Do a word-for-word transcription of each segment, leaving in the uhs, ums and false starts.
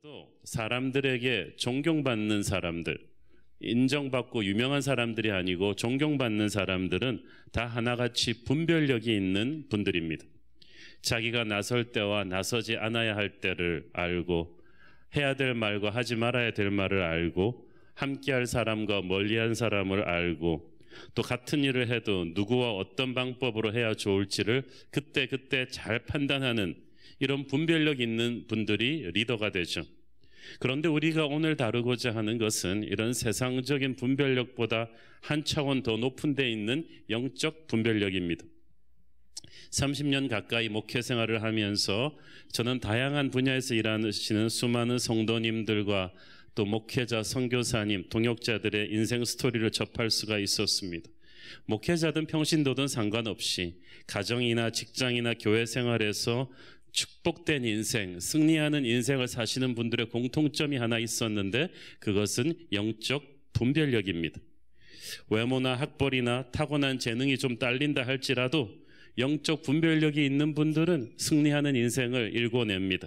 있어서도 사람들에게 존경받는 사람들, 인정받고 유명한 사람들이 아니고 존경받는 사람들은 다 하나같이 분별력이 있는 분들입니다. 자기가 나설 때와 나서지 않아야 할 때를 알고, 해야 될 말과 하지 말아야 될 말을 알고, 함께할 사람과 멀리한 사람을 알고, 또 같은 일을 해도 누구와 어떤 방법으로 해야 좋을지를 그때그때 잘 판단하는 이런 분별력 있는 분들이 리더가 되죠. 그런데 우리가 오늘 다루고자 하는 것은 이런 세상적인 분별력보다 한 차원 더 높은 데 있는 영적 분별력입니다. 삼십 년 가까이 목회 생활을 하면서 저는 다양한 분야에서 일하시는 수많은 성도님들과 또 목회자, 선교사님, 동역자들의 인생 스토리를 접할 수가 있었습니다. 목회자든 평신도든 상관없이 가정이나 직장이나 교회 생활에서 축복된 인생, 승리하는 인생을 사시는 분들의 공통점이 하나 있었는데 그것은 영적 분별력입니다. 외모나 학벌이나 타고난 재능이 좀 딸린다 할지라도 영적 분별력이 있는 분들은 승리하는 인생을 일궈냅니다.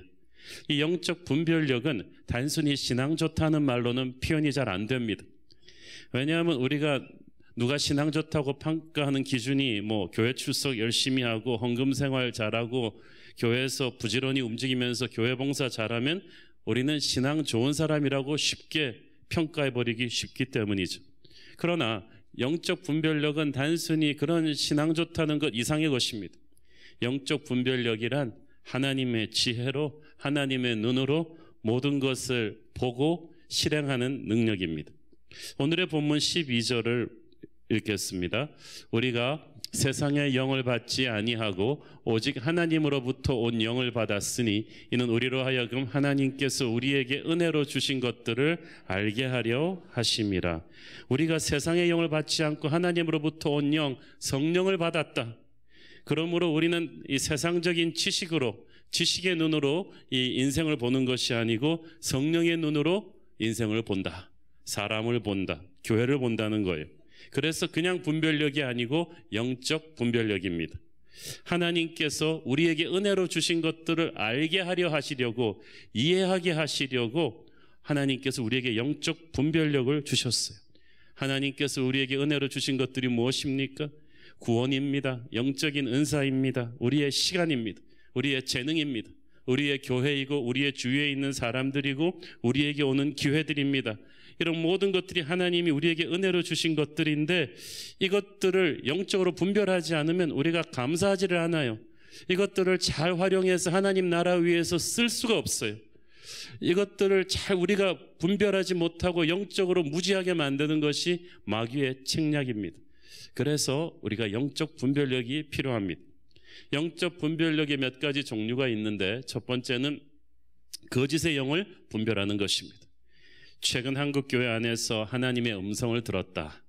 이 영적 분별력은 단순히 신앙 좋다는 말로는 표현이 잘 안 됩니다. 왜냐하면 우리가 누가 신앙 좋다고 평가하는 기준이 뭐 교회 출석 열심히 하고 헌금 생활 잘하고 교회에서 부지런히 움직이면서 교회 봉사 잘하면 우리는 신앙 좋은 사람이라고 쉽게 평가해버리기 쉽기 때문이죠. 그러나 영적 분별력은 단순히 그런 신앙 좋다는 것 이상의 것입니다. 영적 분별력이란 하나님의 지혜로 하나님의 눈으로 모든 것을 보고 실행하는 능력입니다. 오늘의 본문 십이 절을 읽겠습니다. 우리가 세상의 영을 받지 아니하고 오직 하나님으로부터 온 영을 받았으니 이는 우리로 하여금 하나님께서 우리에게 은혜로 주신 것들을 알게 하려 하심이라. 우리가 세상의 영을 받지 않고 하나님으로부터 온 영, 성령을 받았다. 그러므로 우리는 이 세상적인 지식으로, 지식의 눈으로 이 인생을 보는 것이 아니고 성령의 눈으로 인생을 본다. 사람을 본다. 교회를 본다는 거예요. 그래서 그냥 분별력이 아니고 영적 분별력입니다. 하나님께서 우리에게 은혜로 주신 것들을 알게 하려 하시려고, 이해하게 하시려고 하나님께서 우리에게 영적 분별력을 주셨어요. 하나님께서 우리에게 은혜로 주신 것들이 무엇입니까? 구원입니다. 영적인 은사입니다. 우리의 시간입니다. 우리의 재능입니다. 우리의 교회이고 우리의 주위에 있는 사람들이고 우리에게 오는 기회들입니다. 이런 모든 것들이 하나님이 우리에게 은혜로 주신 것들인데 이것들을 영적으로 분별하지 않으면 우리가 감사하지를 않아요. 이것들을 잘 활용해서 하나님 나라 위에서 쓸 수가 없어요. 이것들을 잘 우리가 분별하지 못하고 영적으로 무지하게 만드는 것이 마귀의 책략입니다. 그래서 우리가 영적 분별력이 필요합니다. 영적 분별력의 몇 가지 종류가 있는데 첫 번째는 거짓의 영을 분별하는 것입니다. 최근 한국교회 안에서 하나님의 음성을 들었다,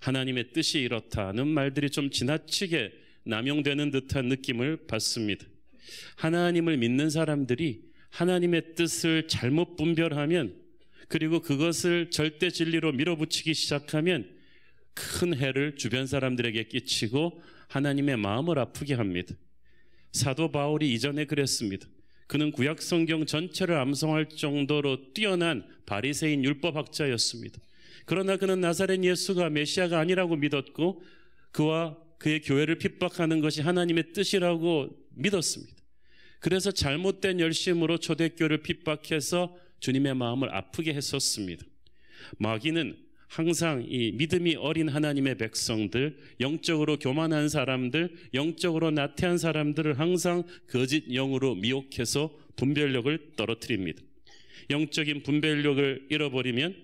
하나님의 뜻이 이렇다는 말들이 좀 지나치게 남용되는 듯한 느낌을 받습니다. 하나님을 믿는 사람들이 하나님의 뜻을 잘못 분별하면, 그리고 그것을 절대 진리로 밀어붙이기 시작하면 큰 해를 주변 사람들에게 끼치고 하나님의 마음을 아프게 합니다. 사도 바울이 이전에 그랬습니다. 그는 구약 성경 전체를 암송할 정도로 뛰어난 바리새인 율법학자였습니다. 그러나 그는 나사렛 예수가 메시아가 아니라고 믿었고 그와 그의 교회를 핍박하는 것이 하나님의 뜻이라고 믿었습니다. 그래서 잘못된 열심으로 초대교를 핍박해서 주님의 마음을 아프게 했었습니다. 마귀는 항상 이 믿음이 어린 하나님의 백성들, 영적으로 교만한 사람들, 영적으로 나태한 사람들을 항상 거짓 영으로 미혹해서 분별력을 떨어뜨립니다. 영적인 분별력을 잃어버리면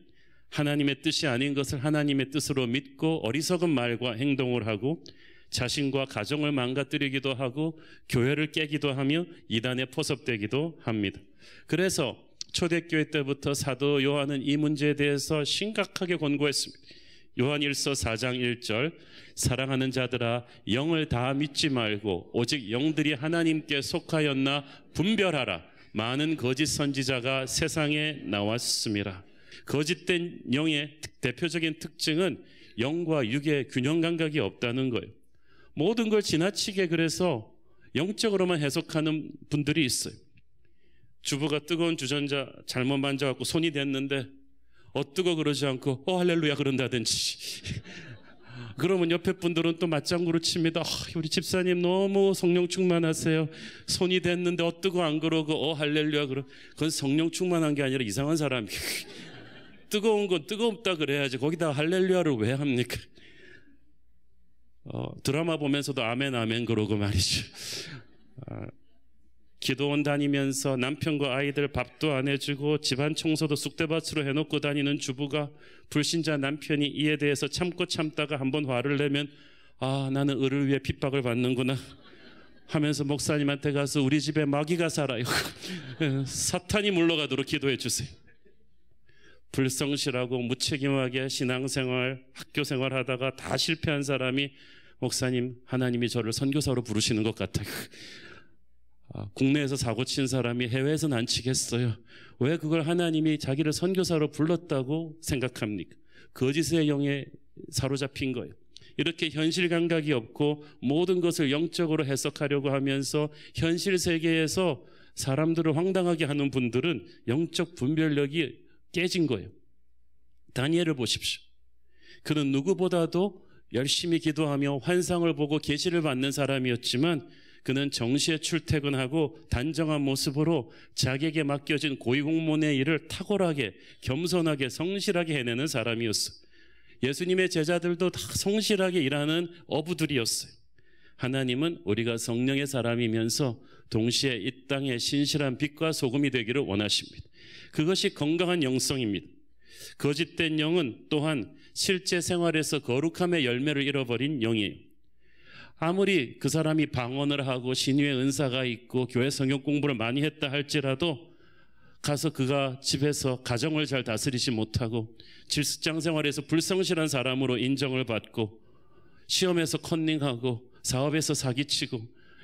하나님의 뜻이 아닌 것을 하나님의 뜻으로 믿고 어리석은 말과 행동을 하고 자신과 가정을 망가뜨리기도 하고 교회를 깨기도 하며 이단에 포섭되기도 합니다. 그래서 초대교회 때부터 사도 요한은 이 문제에 대해서 심각하게 권고했습니다. 요한 일서 사장 일절, 사랑하는 자들아 영을 다 믿지 말고 오직 영들이 하나님께 속하였나 분별하라. 많은 거짓 선지자가 세상에 나왔음이라. 거짓된 영의 대표적인 특징은 영과 육의 균형 감각이 없다는 거예요. 모든 걸 지나치게 그래서 영적으로만 해석하는 분들이 있어요. 주부가 뜨거운 주전자 잘못 만져갖고 손이 댔는데 어뜨거 그러지 않고 어 할렐루야 그런다든지 그러면 옆에 분들은 또 맞장구로 칩니다. 어, 우리 집사님 너무 성령 충만하세요. 손이 댔는데 어뜨거 안 그러고 어 할렐루야 그러. 그건 성령 충만한 게 아니라 이상한 사람이 뜨거운 건 뜨겁다 그래야지 거기다 할렐루야를 왜 합니까? 어, 드라마 보면서도 아멘 아멘 그러고 말이죠. 아, 기도원 다니면서 남편과 아이들 밥도 안 해주고 집안 청소도 쑥대밭으로 해놓고 다니는 주부가 불신자 남편이 이에 대해서 참고 참다가 한번 화를 내면 아 나는 을을 위해 핍박을 받는구나 하면서 목사님한테 가서 우리 집에 마귀가 살아요 사탄이 물러가도록 기도해 주세요. 불성실하고 무책임하게 신앙생활 학교생활 하다가 다 실패한 사람이 목사님 하나님이 저를 선교사로 부르시는 것 같아요. 국내에서 사고 친 사람이 해외에서는 안 치겠어요. 왜 그걸 하나님이 자기를 선교사로 불렀다고 생각합니까? 거짓의 영에 사로잡힌 거예요. 이렇게 현실 감각이 없고 모든 것을 영적으로 해석하려고 하면서 현실 세계에서 사람들을 황당하게 하는 분들은 영적 분별력이 깨진 거예요. 다니엘을 보십시오. 그는 누구보다도 열심히 기도하며 환상을 보고 계시를 받는 사람이었지만 그는 정시에 출퇴근하고 단정한 모습으로 자기에게 맡겨진 고위공무원의 일을 탁월하게 겸손하게 성실하게 해내는 사람이었어요. 예수님의 제자들도 다 성실하게 일하는 어부들이었어요. 하나님은 우리가 성령의 사람이면서 동시에 이 땅의 신실한 빛과 소금이 되기를 원하십니다. 그것이 건강한 영성입니다. 거짓된 영은 또한 실제 생활에서 거룩함의 열매를 잃어버린 영이에요. 아무리 그 사람이 방언을 하고 신유의 은사가 있고 교회 성경 공부를 많이 했다 할지라도 가서 그가 집에서 가정을 잘 다스리지 못하고 직장 생활에서 불성실한 사람으로 인정을 받고 시험에서 컨닝하고 사업에서 사기치고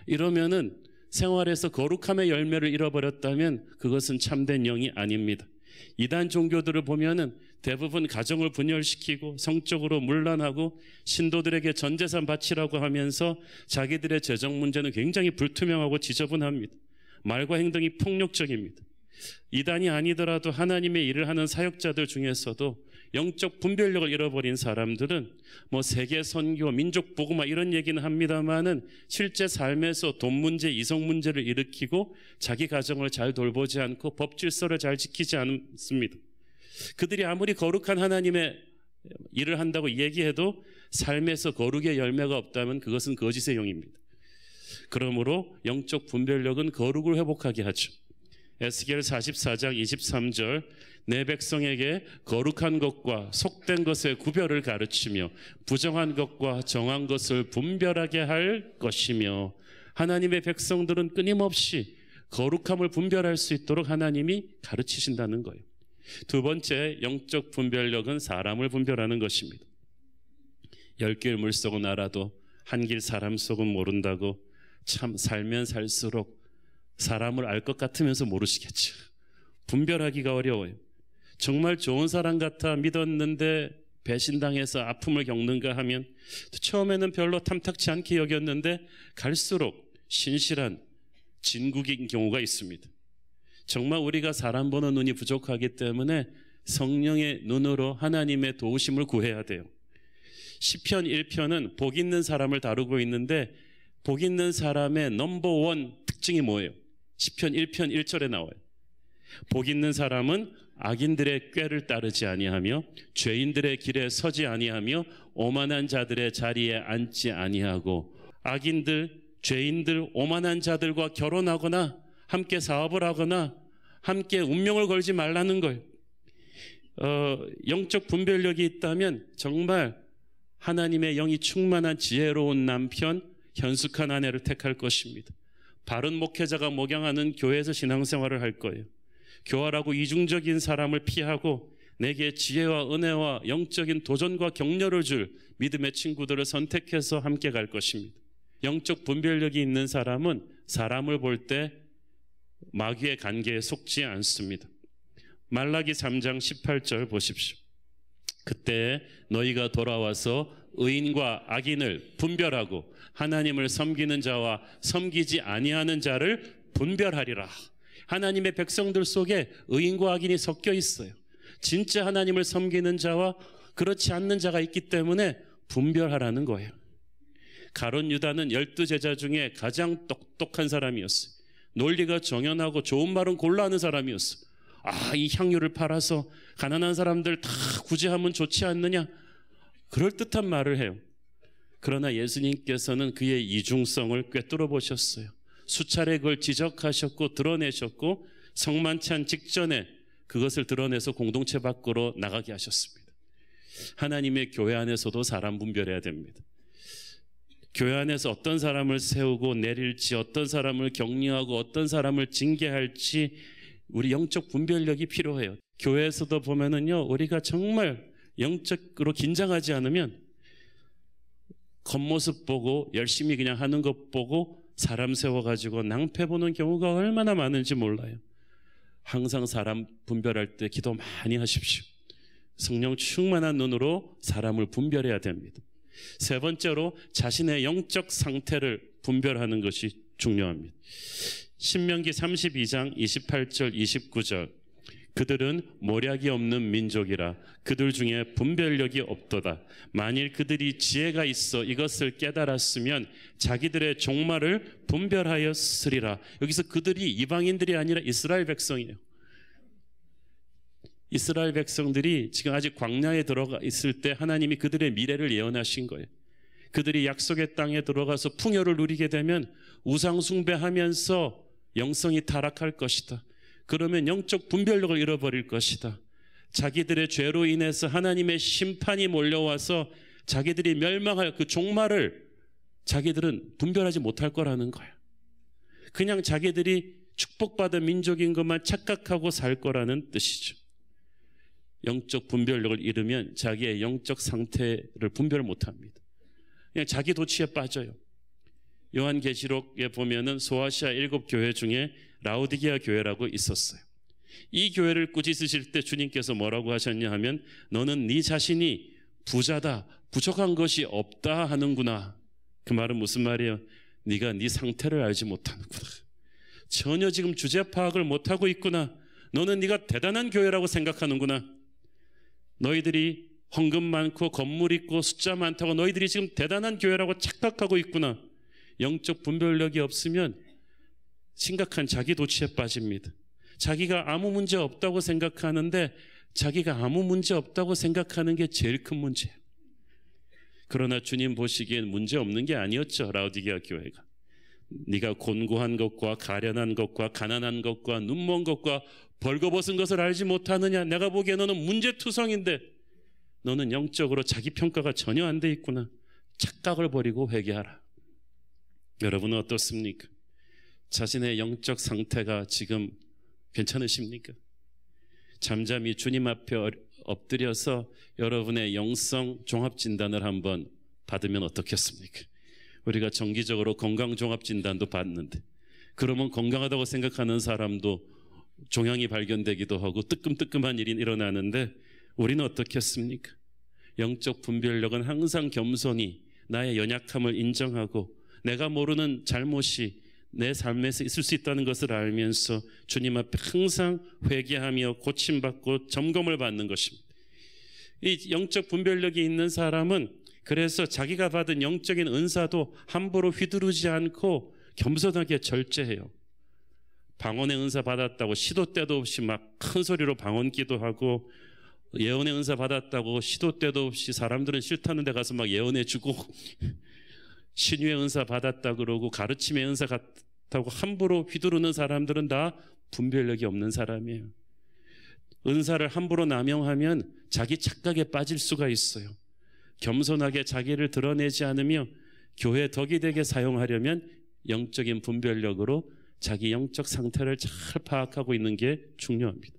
이러면은 생활에서 거룩함의 열매를 잃어버렸다면 그것은 참된 영이 아닙니다. 이단 종교들을 보면은 대부분 가정을 분열시키고 성적으로 문란하고 신도들에게 전재산 바치라고 하면서 자기들의 재정 문제는 굉장히 불투명하고 지저분합니다. 말과 행동이 폭력적입니다. 이단이 아니더라도 하나님의 일을 하는 사역자들 중에서도 영적 분별력을 잃어버린 사람들은 뭐 세계 선교, 민족 복음화 이런 얘기는 합니다만은 실제 삶에서 돈 문제, 이성 문제를 일으키고 자기 가정을 잘 돌보지 않고 법 질서를 잘 지키지 않습니다. 그들이 아무리 거룩한 하나님의 일을 한다고 얘기해도 삶에서 거룩의 열매가 없다면 그것은 거짓의 영입니다. 그러므로 영적 분별력은 거룩을 회복하게 하죠. 에스겔 사십사 장 이십삼 절 내 백성에게 거룩한 것과 속된 것의 구별을 가르치며 부정한 것과 정한 것을 분별하게 할 것이며 하나님의 백성들은 끊임없이 거룩함을 분별할 수 있도록 하나님이 가르치신다는 거예요. 두 번째 영적 분별력은 사람을 분별하는 것입니다. 열 길 물속은 알아도 한 길 사람 속은 모른다고 참 살면 살수록 사람을 알 것 같으면서 모르시겠죠. 분별하기가 어려워요. 정말 좋은 사람 같아 믿었는데 배신당해서 아픔을 겪는가 하면 처음에는 별로 탐탁치 않게 여겼는데 갈수록 신실한 진국인 경우가 있습니다. 정말 우리가 사람 보는 눈이 부족하기 때문에 성령의 눈으로 하나님의 도우심을 구해야 돼요. 시편 일 편은 복 있는 사람을 다루고 있는데 복 있는 사람의 넘버원 특징이 뭐예요? 시편 일 편 일 절에 나와요. 복 있는 사람은 악인들의 꾀를 따르지 아니하며 죄인들의 길에 서지 아니하며 오만한 자들의 자리에 앉지 아니하고 악인들, 죄인들, 오만한 자들과 결혼하거나 함께 사업을 하거나 함께 운명을 걸지 말라는 걸. 어, 영적 분별력이 있다면 정말 하나님의 영이 충만한 지혜로운 남편, 현숙한 아내를 택할 것입니다. 바른 목회자가 목양하는 교회에서 신앙생활을 할 거예요. 교활하고 이중적인 사람을 피하고 내게 지혜와 은혜와 영적인 도전과 격려를 줄 믿음의 친구들을 선택해서 함께 갈 것입니다. 영적 분별력이 있는 사람은 사람을 볼 때 마귀의 관계에 속지 않습니다. 말라기 삼 장 십팔 절 보십시오. 그때 너희가 돌아와서 의인과 악인을 분별하고 하나님을 섬기는 자와 섬기지 아니하는 자를 분별하리라. 하나님의 백성들 속에 의인과 악인이 섞여 있어요. 진짜 하나님을 섬기는 자와 그렇지 않는 자가 있기 때문에 분별하라는 거예요. 가룟 유다는 열두 제자 중에 가장 똑똑한 사람이었어요. 논리가 정연하고 좋은 말은 골라하는 사람이었어요. 아, 이 향유를 팔아서 가난한 사람들 다 구제하면 좋지 않느냐, 그럴듯한 말을 해요. 그러나 예수님께서는 그의 이중성을 꿰뚫어 보셨어요. 수차례 그걸 지적하셨고 드러내셨고 성만찬 직전에 그것을 드러내서 공동체 밖으로 나가게 하셨습니다. 하나님의 교회 안에서도 사람 분별해야 됩니다. 교회 안에서 어떤 사람을 세우고 내릴지, 어떤 사람을 격려하고 어떤 사람을 징계할지 우리 영적 분별력이 필요해요. 교회에서도 보면은요, 우리가 정말 영적으로 긴장하지 않으면 겉모습 보고 열심히 그냥 하는 것 보고 사람 세워가지고 낭패 보는 경우가 얼마나 많은지 몰라요. 항상 사람 분별할 때 기도 많이 하십시오. 성령 충만한 눈으로 사람을 분별해야 됩니다. 세 번째로 자신의 영적 상태를 분별하는 것이 중요합니다. 신명기 삼십이 장 이십팔 절 이십구 절, 그들은 모략이 없는 민족이라 그들 중에 분별력이 없도다. 만일 그들이 지혜가 있어 이것을 깨달았으면 자기들의 종말을 분별하였으리라. 여기서 그들이 이방인들이 아니라 이스라엘 백성이에요. 이스라엘 백성들이 지금 아직 광야에 들어가 있을 때 하나님이 그들의 미래를 예언하신 거예요. 그들이 약속의 땅에 들어가서 풍요를 누리게 되면 우상 숭배하면서 영성이 타락할 것이다. 그러면 영적 분별력을 잃어버릴 것이다. 자기들의 죄로 인해서 하나님의 심판이 몰려와서 자기들이 멸망할 그 종말을 자기들은 분별하지 못할 거라는 거야. 그냥 자기들이 축복받은 민족인 것만 착각하고 살 거라는 뜻이죠. 영적 분별력을 잃으면 자기의 영적 상태를 분별 못합니다. 그냥 자기 도취에 빠져요. 요한계시록에 보면은 소아시아 일곱 교회 중에 라오디게아 교회라고 있었어요. 이 교회를 꾸짖으실 때 주님께서 뭐라고 하셨냐 하면, 너는 네 자신이 부자다, 부족한 것이 없다 하는구나. 그 말은 무슨 말이에요? 네가 네 상태를 알지 못하는구나. 전혀 지금 주제 파악을 못하고 있구나. 너는 네가 대단한 교회라고 생각하는구나. 너희들이 헌금 많고 건물 있고 숫자 많다고 너희들이 지금 대단한 교회라고 착각하고 있구나. 영적 분별력이 없으면 심각한 자기 도취에 빠집니다. 자기가 아무 문제 없다고 생각하는데 자기가 아무 문제 없다고 생각하는 게 제일 큰 문제예요. 그러나 주님 보시기엔 문제 없는 게 아니었죠. 라오디게아 교회가 네가 곤고한 것과 가련한 것과 가난한 것과 눈먼 것과 벌거벗은 것을 알지 못하느냐, 내가 보기에 너는 문제투성인데 너는 영적으로 자기 평가가 전혀 안 돼 있구나. 착각을 버리고 회개하라. 여러분은 어떻습니까? 자신의 영적 상태가 지금 괜찮으십니까? 잠잠히 주님 앞에 엎드려서 여러분의 영성 종합진단을 한번 받으면 어떻겠습니까? 우리가 정기적으로 건강종합진단도 받는데, 그러면 건강하다고 생각하는 사람도 종양이 발견되기도 하고 뜨끔뜨끔한 일이 일어나는데 우리는 어떻겠습니까? 영적 분별력은 항상 겸손히 나의 연약함을 인정하고 내가 모르는 잘못이 내 삶에서 있을 수 있다는 것을 알면서 주님 앞에 항상 회개하며 고침받고 점검을 받는 것입니다. 이 영적 분별력이 있는 사람은 그래서 자기가 받은 영적인 은사도 함부로 휘두르지 않고 겸손하게 절제해요. 방언의 은사 받았다고 시도 때도 없이 막 큰 소리로 방언기도 하고, 예언의 은사 받았다고 시도 때도 없이 사람들은 싫다는 데 가서 막 예언해주고 신유의 은사 받았다 그러고 가르침의 은사 같다고 함부로 휘두르는 사람들은 다 분별력이 없는 사람이에요. 은사를 함부로 남용하면 자기 착각에 빠질 수가 있어요. 겸손하게 자기를 드러내지 않으며 교회 덕이 되게 사용하려면 영적인 분별력으로 자기 영적 상태를 잘 파악하고 있는 게 중요합니다.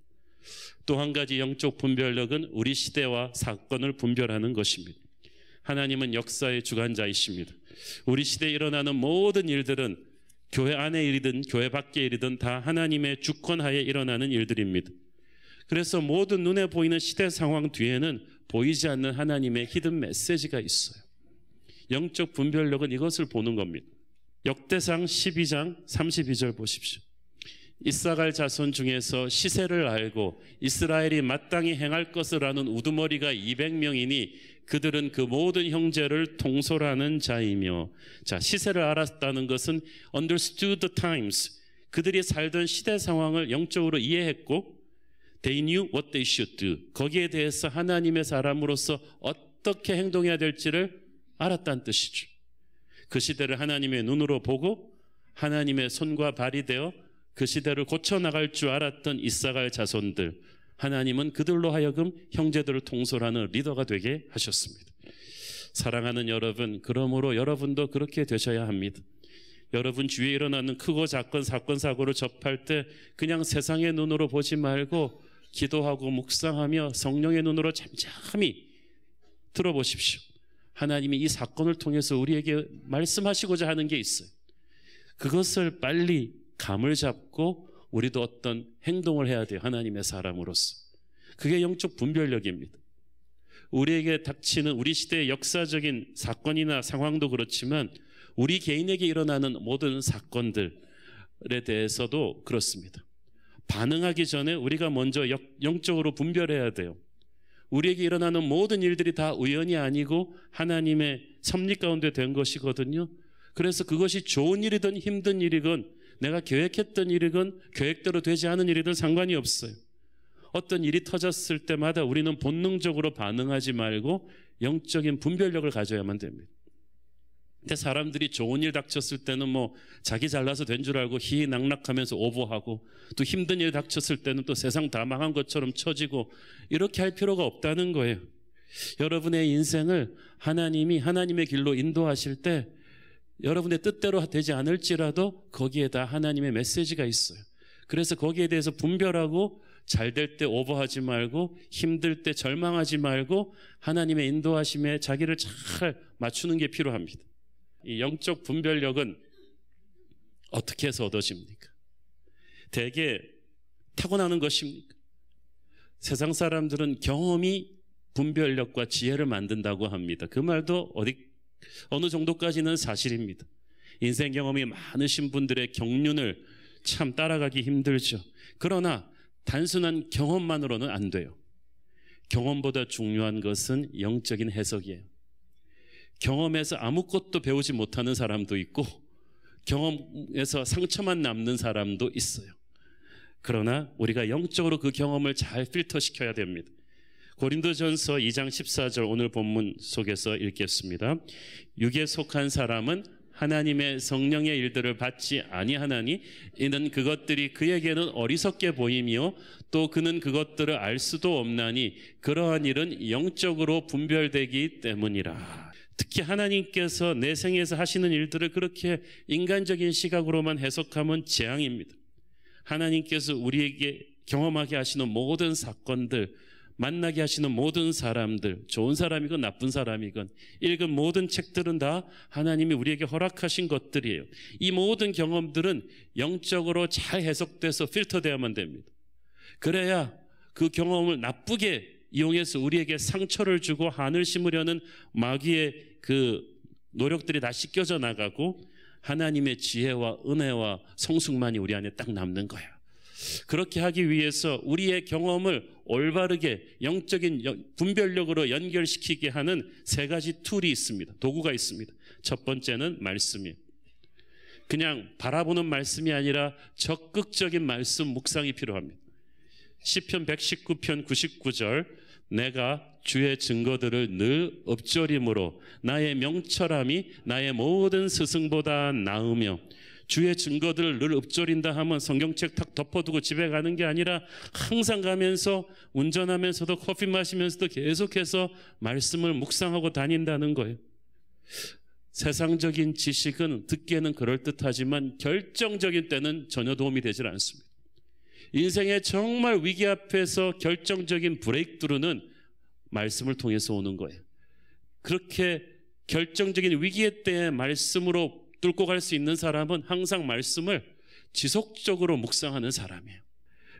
또 한 가지 영적 분별력은 우리 시대와 사건을 분별하는 것입니다. 하나님은 역사의 주관자이십니다. 우리 시대에 일어나는 모든 일들은 교회 안의 일이든 교회 밖의 일이든 다 하나님의 주권하에 일어나는 일들입니다. 그래서 모든 눈에 보이는 시대 상황 뒤에는 보이지 않는 하나님의 히든 메시지가 있어요. 영적 분별력은 이것을 보는 겁니다. 역대상 십이 장 삼십이 절 보십시오. 이사갈 자손 중에서 시세를 알고 이스라엘이 마땅히 행할 것을 아는 우두머리가 이백 명이니 그들은 그 모든 형제를 통솔하는 자이며. 자, 시세를 알았다는 것은 understood the times. 그들이 살던 시대 상황을 영적으로 이해했고 they knew what they should do. 거기에 대해서 하나님의 사람으로서 어떻게 행동해야 될지를 알았다는 뜻이죠. 그 시대를 하나님의 눈으로 보고 하나님의 손과 발이 되어 그 시대를 고쳐나갈 줄 알았던 이사갈 자손들, 하나님은 그들로 하여금 형제들을 통솔하는 리더가 되게 하셨습니다. 사랑하는 여러분, 그러므로 여러분도 그렇게 되셔야 합니다. 여러분 주위에 일어나는 크고 작은 사건 사고를 접할 때 그냥 세상의 눈으로 보지 말고 기도하고 묵상하며 성령의 눈으로 잠잠히 들어보십시오. 하나님이 이 사건을 통해서 우리에게 말씀하시고자 하는 게 있어요. 그것을 빨리 감을 잡고 우리도 어떤 행동을 해야 돼요. 하나님의 사람으로서. 그게 영적 분별력입니다. 우리에게 닥치는 우리 시대의 역사적인 사건이나 상황도 그렇지만 우리 개인에게 일어나는 모든 사건들에 대해서도 그렇습니다. 반응하기 전에 우리가 먼저 역, 영적으로 분별해야 돼요. 우리에게 일어나는 모든 일들이 다 우연이 아니고 하나님의 섭리 가운데 된 것이거든요. 그래서 그것이 좋은 일이든 힘든 일이건 내가 계획했던 일이건 계획대로 되지 않은 일이든 상관이 없어요. 어떤 일이 터졌을 때마다 우리는 본능적으로 반응하지 말고 영적인 분별력을 가져야만 됩니다. 근데 사람들이 좋은 일 닥쳤을 때는 뭐 자기 잘나서 된 줄 알고 희낙락하면서 오버하고 또 힘든 일 닥쳤을 때는 또 세상 다 망한 것처럼 처지고 이렇게 할 필요가 없다는 거예요. 여러분의 인생을 하나님이 하나님의 길로 인도하실 때 여러분의 뜻대로 되지 않을지라도 거기에다 하나님의 메시지가 있어요. 그래서 거기에 대해서 분별하고 잘 될 때 오버하지 말고 힘들 때 절망하지 말고 하나님의 인도하심에 자기를 잘 맞추는 게 필요합니다. 이 영적 분별력은 어떻게 해서 얻어집니까? 대개 타고나는 것입니까? 세상 사람들은 경험이 분별력과 지혜를 만든다고 합니다. 그 말도 어디 어느 정도까지는 사실입니다. 인생 경험이 많으신 분들의 경륜을 참 따라가기 힘들죠. 그러나 단순한 경험만으로는 안 돼요. 경험보다 중요한 것은 영적인 해석이에요. 경험에서 아무것도 배우지 못하는 사람도 있고 경험에서 상처만 남는 사람도 있어요. 그러나 우리가 영적으로 그 경험을 잘 필터시켜야 됩니다. 고린도전서 이 장 십사 절 오늘 본문 속에서 읽겠습니다. 육에 속한 사람은 하나님의 성령의 일들을 받지 아니하나니 이는 그것들이 그에게는 어리석게 보이며 또 그는 그것들을 알 수도 없나니 그러한 일은 영적으로 분별되기 때문이라. 특히 하나님께서 내 생에서 하시는 일들을 그렇게 인간적인 시각으로만 해석하면 재앙입니다. 하나님께서 우리에게 경험하게 하시는 모든 사건들, 만나게 하시는 모든 사람들, 좋은 사람이건 나쁜 사람이건 읽은 모든 책들은 다 하나님이 우리에게 허락하신 것들이에요. 이 모든 경험들은 영적으로 잘 해석돼서 필터되어야만 됩니다. 그래야 그 경험을 나쁘게 이용해서 우리에게 상처를 주고 한을 심으려는 마귀의 그 노력들이 다 씻겨져 나가고 하나님의 지혜와 은혜와 성숙만이 우리 안에 딱 남는 거예요. 그렇게 하기 위해서 우리의 경험을 올바르게 영적인 분별력으로 연결시키게 하는 세 가지 툴이 있습니다. 도구가 있습니다. 첫 번째는 말씀이에요. 그냥 바라보는 말씀이 아니라 적극적인 말씀 묵상이 필요합니다. 시편 백십구 편 구십구 절 내가 주의 증거들을 늘 읊조림으로 나의 명철함이 나의 모든 스승보다 나으며. 주의 증거들을 늘 읊조린다 하면 성경책 탁 덮어두고 집에 가는 게 아니라 항상 가면서 운전하면서도 커피 마시면서도 계속해서 말씀을 묵상하고 다닌다는 거예요. 세상적인 지식은 듣기에는 그럴듯하지만 결정적인 때는 전혀 도움이 되질 않습니다. 인생의 정말 위기 앞에서 결정적인 브레이크스루는 말씀을 통해서 오는 거예요. 그렇게 결정적인 위기의 때의 말씀으로 뚫고 갈 수 있는 사람은 항상 말씀을 지속적으로 묵상하는 사람이에요.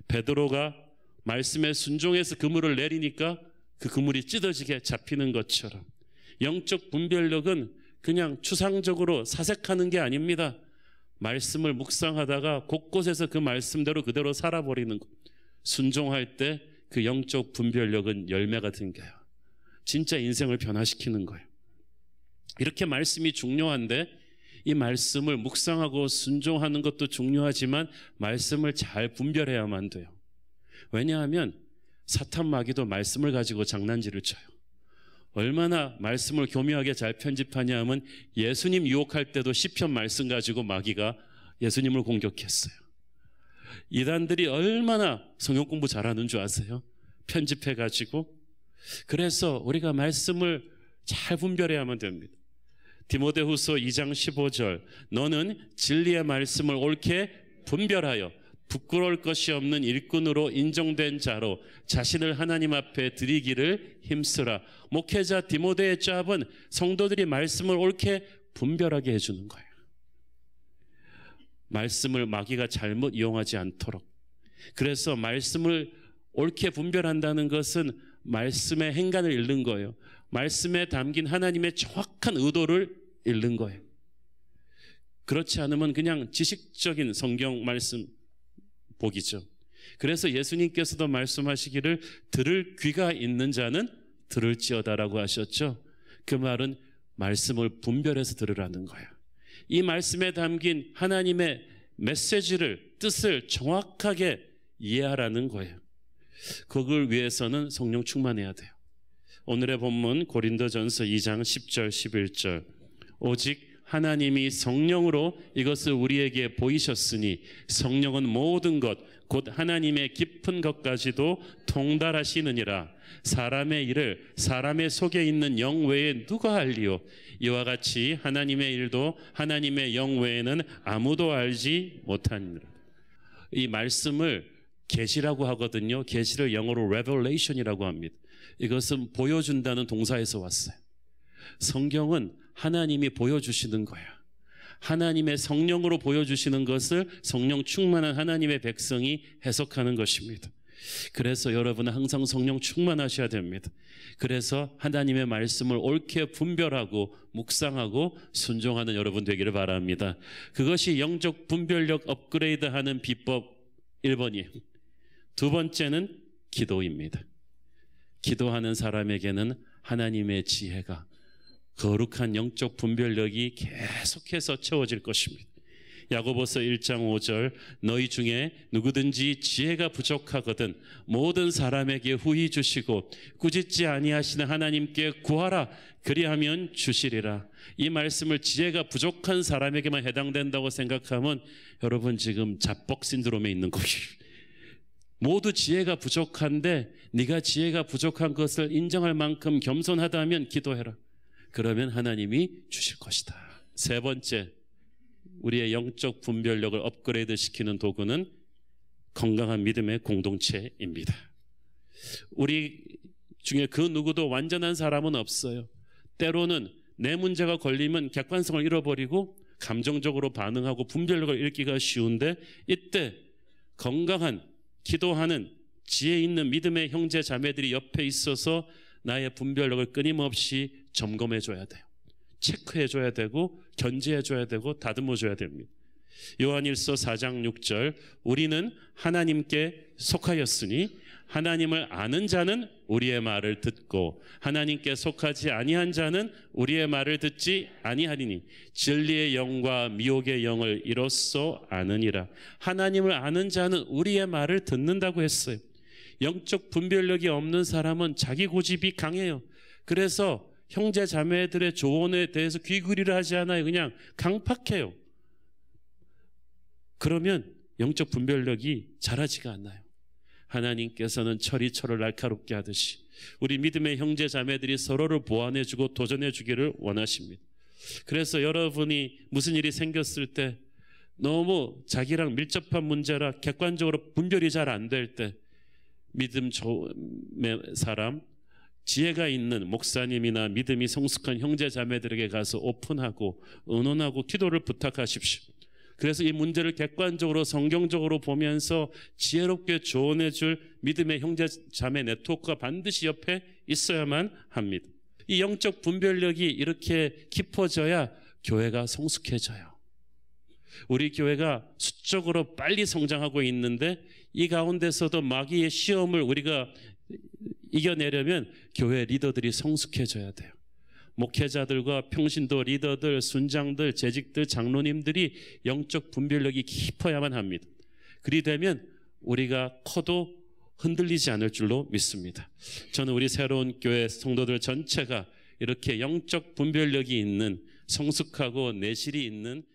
베드로가 말씀에 순종해서 그물을 내리니까 그 그물이 찢어지게 잡히는 것처럼 영적 분별력은 그냥 추상적으로 사색하는 게 아닙니다. 말씀을 묵상하다가 곳곳에서 그 말씀대로 그대로 살아버리는 것. 순종할 때 그 영적 분별력은 열매가 생겨요. 진짜 인생을 변화시키는 거예요. 이렇게 말씀이 중요한데 이 말씀을 묵상하고 순종하는 것도 중요하지만 말씀을 잘 분별해야만 돼요. 왜냐하면 사탄 마귀도 말씀을 가지고 장난질을 쳐요. 얼마나 말씀을 교묘하게 잘 편집하냐 하면 예수님 유혹할 때도 시편 말씀 가지고 마귀가 예수님을 공격했어요. 이단들이 얼마나 성경 공부 잘하는 줄 아세요? 편집해 가지고. 그래서 우리가 말씀을 잘 분별해야만 됩니다. 디모데후서 이 장 십오 절, 너는 진리의 말씀을 옳게 분별하여 부끄러울 것이 없는 일꾼으로 인정된 자로 자신을 하나님 앞에 드리기를 힘쓰라. 목회자 디모데의 잡은 성도들이 말씀을 옳게 분별하게 해주는 거예요. 말씀을 마귀가 잘못 이용하지 않도록. 그래서 말씀을 옳게 분별한다는 것은 말씀의 행간을 읽는 거예요. 말씀에 담긴 하나님의 정확한 의도를 읽는 거예요. 그렇지 않으면 그냥 지식적인 성경 말씀 복이죠. 그래서 예수님께서도 말씀하시기를 들을 귀가 있는 자는 들을지어다라고 하셨죠. 그 말은 말씀을 분별해서 들으라는 거예요. 이 말씀에 담긴 하나님의 메시지를, 뜻을 정확하게 이해하라는 거예요. 그걸 위해서는 성령 충만해야 돼요. 오늘의 본문 고린도전서 이 장 십 절 십일 절, 오직 하나님이 성령으로 이것을 우리에게 보이셨으니 성령은 모든 것 곧 하나님의 깊은 것까지도 통달하시느니라. 사람의 일을 사람의 속에 있는 영 외에 누가 알리요? 이와 같이 하나님의 일도 하나님의 영 외에는 아무도 알지 못하니라. 이 말씀을 계시라고 하거든요. 계시를 영어로 revelation이라고 합니다. 이것은 보여준다는 동사에서 왔어요. 성경은 하나님이 보여주시는 거예요. 하나님의 성령으로 보여주시는 것을 성령 충만한 하나님의 백성이 해석하는 것입니다. 그래서 여러분은 항상 성령 충만하셔야 됩니다. 그래서 하나님의 말씀을 옳게 분별하고 묵상하고 순종하는 여러분 되기를 바랍니다. 그것이 영적 분별력 업그레이드하는 비법 일 번이에요. 두 번째는 기도입니다. 기도하는 사람에게는 하나님의 지혜가, 거룩한 영적 분별력이 계속해서 채워질 것입니다. 야고보서 일 장 오 절, 너희 중에 누구든지 지혜가 부족하거든 모든 사람에게 후히 주시고 꾸짖지 아니하시는 하나님께 구하라. 그리하면 주시리라. 이 말씀을 지혜가 부족한 사람에게만 해당된다고 생각하면 여러분 지금 자뻑 신드롬에 있는 것입니다. 모두 지혜가 부족한데 네가 지혜가 부족한 것을 인정할 만큼 겸손하다면 기도해라. 그러면 하나님이 주실 것이다. 세 번째, 우리의 영적 분별력을 업그레이드 시키는 도구는 건강한 믿음의 공동체입니다. 우리 중에 그 누구도 완전한 사람은 없어요. 때로는 내 문제가 걸리면 객관성을 잃어버리고 감정적으로 반응하고 분별력을 잃기가 쉬운데, 이때 건강한 기도하는 지혜 있는 믿음의 형제 자매들이 옆에 있어서 나의 분별력을 끊임없이 점검해줘야 돼요. 체크해줘야 되고 견제해줘야 되고 다듬어줘야 됩니다. 요한일서 사 장 육 절, 우리는 하나님께 속하였으니 하나님을 아는 자는 우리의 말을 듣고 하나님께 속하지 아니한 자는 우리의 말을 듣지 아니하리니 진리의 영과 미혹의 영을 이로써 아느니라. 하나님을 아는 자는 우리의 말을 듣는다고 했어요. 영적 분별력이 없는 사람은 자기 고집이 강해요. 그래서 형제 자매들의 조언에 대해서 귀 기울이려 하지 않아요. 그냥 강팍해요. 그러면 영적 분별력이 자라지가 않아요. 하나님께서는 철이 철을 날카롭게 하듯이 우리 믿음의 형제 자매들이 서로를 보완해주고 도전해주기를 원하십니다. 그래서 여러분이 무슨 일이 생겼을 때, 너무 자기랑 밀접한 문제라 객관적으로 분별이 잘 안 될 때, 믿음의 사람, 지혜가 있는 목사님이나 믿음이 성숙한 형제 자매들에게 가서 오픈하고 의논하고 기도를 부탁하십시오. 그래서 이 문제를 객관적으로 성경적으로 보면서 지혜롭게 조언해 줄 믿음의 형제 자매 네트워크가 반드시 옆에 있어야만 합니다. 이 영적 분별력이 이렇게 깊어져야 교회가 성숙해져요. 우리 교회가 수적으로 빨리 성장하고 있는데 이 가운데서도 마귀의 시험을 우리가 이겨내려면 교회 리더들이 성숙해져야 돼요. 목회자들과 평신도 리더들, 순장들, 재직들, 장로님들이 영적 분별력이 깊어야만 합니다. 그리 되면 우리가 커도 흔들리지 않을 줄로 믿습니다. 저는 우리 새로운 교회 성도들 전체가 이렇게 영적 분별력이 있는, 성숙하고 내실이 있는